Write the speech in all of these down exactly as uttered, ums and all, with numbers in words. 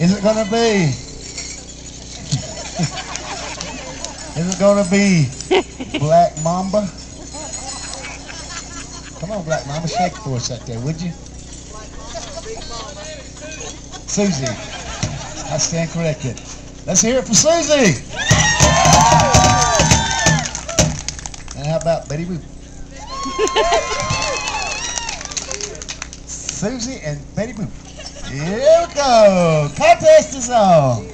Is it gonna be? Is it gonna be Black Mamba? Come on, Black Mamba, shake for us out there, would you? Susie, I stand corrected. Let's hear it for Susie. And how about Betty Boop? Susie and Betty Boop. Here we go. Contest is on.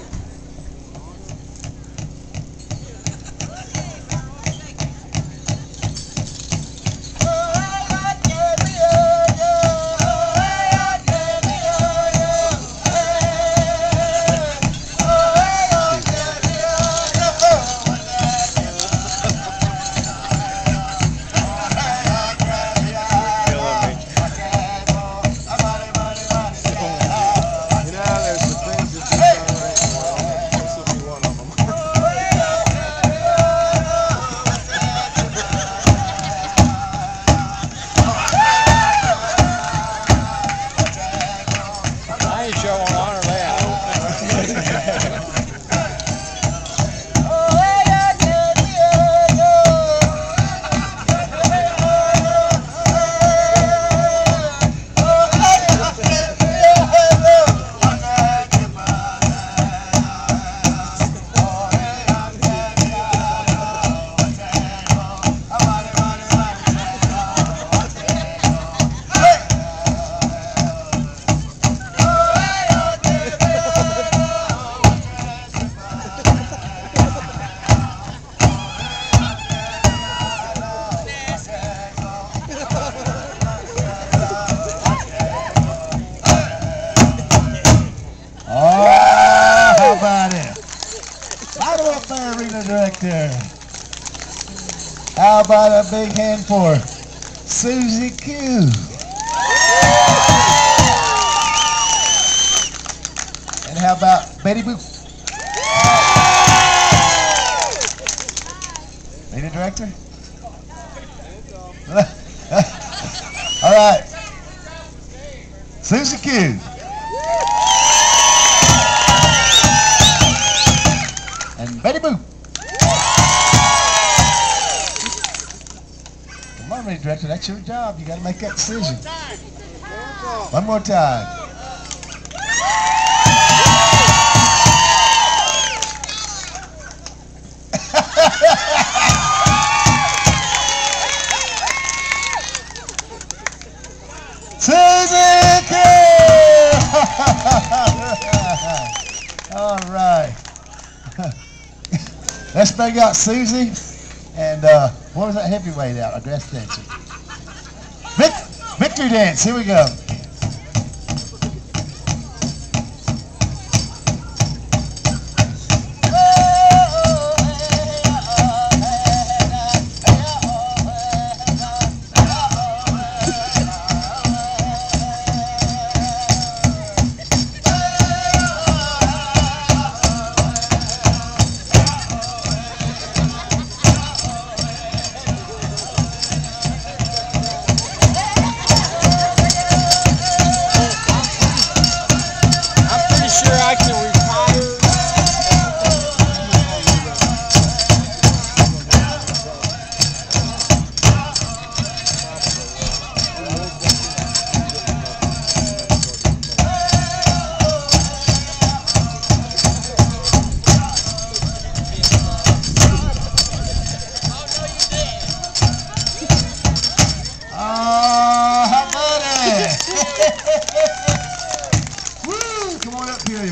Director. How about a big hand for Suzie Q? And how about Betty Boop? Lady Director? All right. Suzie Q. And Betty Boop. Come on, Lady Director, that's your job. You got to make that decision. One more time. Suzie Q! All right. Let's bring out Susie and uh, what was that heavyweight out? A grass dancer. Vic victory dance, here we go.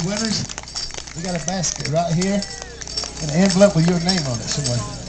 Winners, we got a basket right here and an envelope with your name on it somewhere.